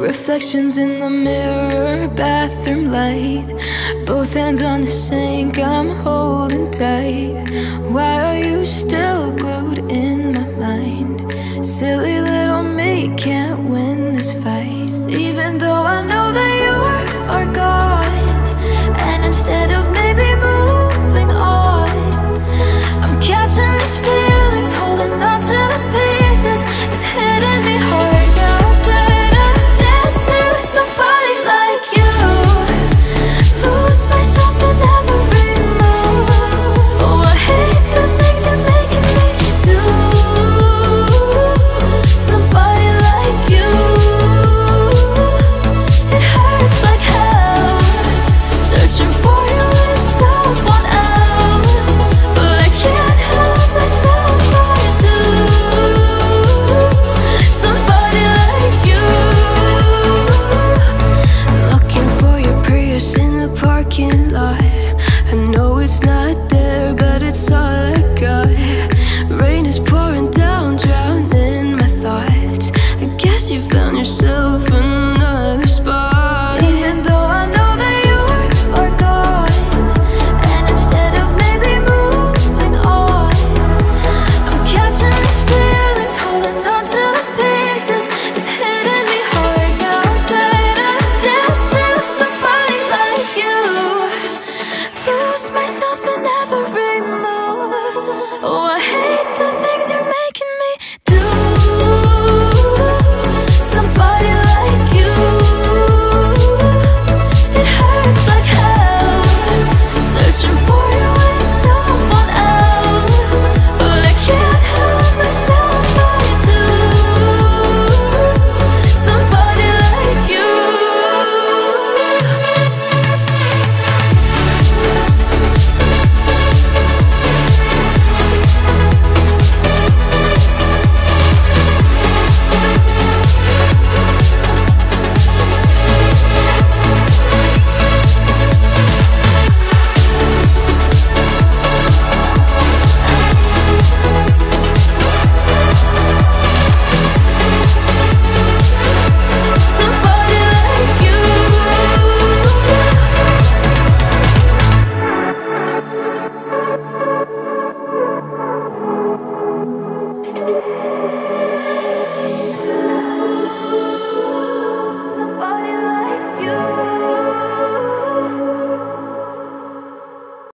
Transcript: Reflections in the mirror, bathroom light. Both hands on the sink, I'm holding tight. Why are you still glued in my mind? Silly little me can't win this fight. Even though I know that you are far gone, and instead of maybe moving on, I'm catching these feelings, holding on to the pieces. It's hitting me hard now that I'm dancing with somebody like you. Lose myself in every move. Oh, I hate the things you're making me do. Somebody like you, it hurts like hell. Searching for you in someone else, but I can't help myself, I do. Somebody like you. Looking for your Prius in the parking lot. I know it's not there, but it's all I got. Rain is pouring down, drowning my thoughts. I guess you found yourself another.